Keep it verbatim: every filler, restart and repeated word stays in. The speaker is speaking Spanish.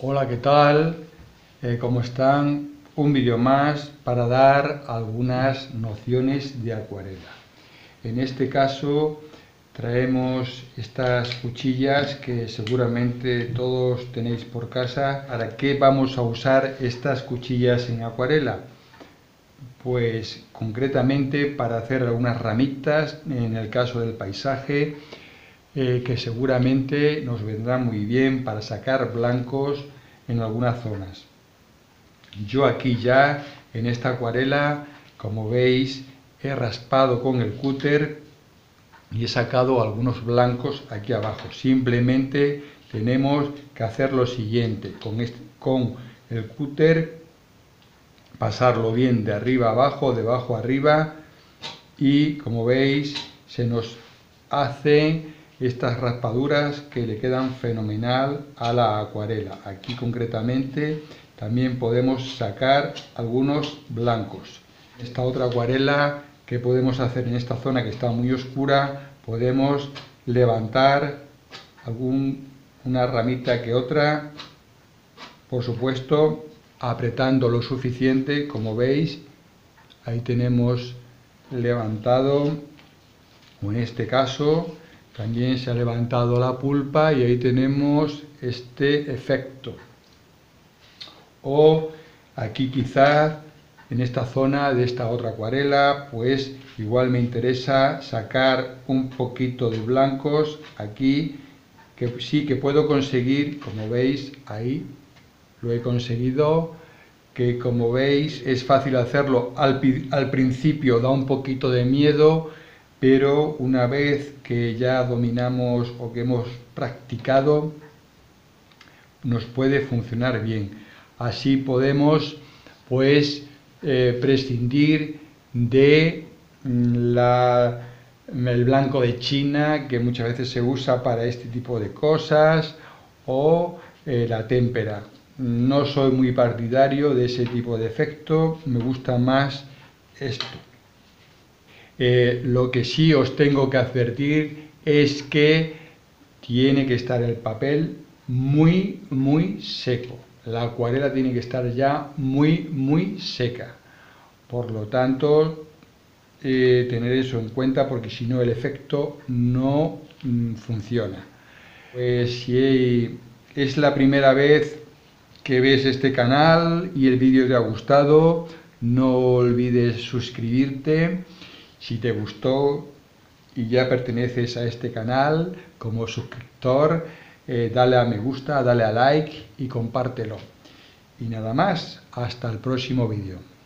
Hola, ¿qué tal? Eh, ¿Cómo están? Un vídeo más para dar algunas nociones de acuarela. En este caso traemos estas cuchillas que seguramente todos tenéis por casa. ¿Para qué vamos a usar estas cuchillas en acuarela? Pues concretamente para hacer algunas ramitas, en el caso del paisaje, Eh, que seguramente nos vendrá muy bien para sacar blancos en algunas zonas. Yo aquí ya en esta acuarela, como veis, he raspado con el cúter y he sacado algunos blancos aquí abajo. Simplemente tenemos que hacer lo siguiente: con, este, con el cúter pasarlo bien de arriba abajo, de abajo arriba, y como veis se nos hacen estas raspaduras que le quedan fenomenal a la acuarela. Aquí concretamente también podemos sacar algunos blancos. Esta otra acuarela que podemos hacer en esta zona que está muy oscura, podemos levantar algún, una ramita que otra, por supuesto apretando lo suficiente. Como veis, ahí tenemos levantado, o en este caso también se ha levantado la pulpa, y ahí tenemos este efecto. O aquí quizás, en esta zona de esta otra acuarela, pues igual me interesa sacar un poquito de blancos aquí, que sí que puedo conseguir, como veis, ahí lo he conseguido, que como veis es fácil hacerlo. Al, al principio da un poquito de miedo, pero una vez que ya dominamos o que hemos practicado, nos puede funcionar bien. Así podemos pues eh, prescindir de la, el blanco de China, que muchas veces se usa para este tipo de cosas, o eh, la témpera. No soy muy partidario de ese tipo de efecto, me gusta más esto. Eh, lo que sí os tengo que advertir es que tiene que estar el papel muy, muy seco. La acuarela tiene que estar ya muy, muy seca. Por lo tanto, eh, tener eso en cuenta, porque si no el efecto no mm, funciona. Pues si es la primera vez que ves este canal y el vídeo te ha gustado, no olvides suscribirte. Si te gustó y ya perteneces a este canal como suscriptor, eh, dale a me gusta, dale a like y compártelo. Y nada más, hasta el próximo vídeo.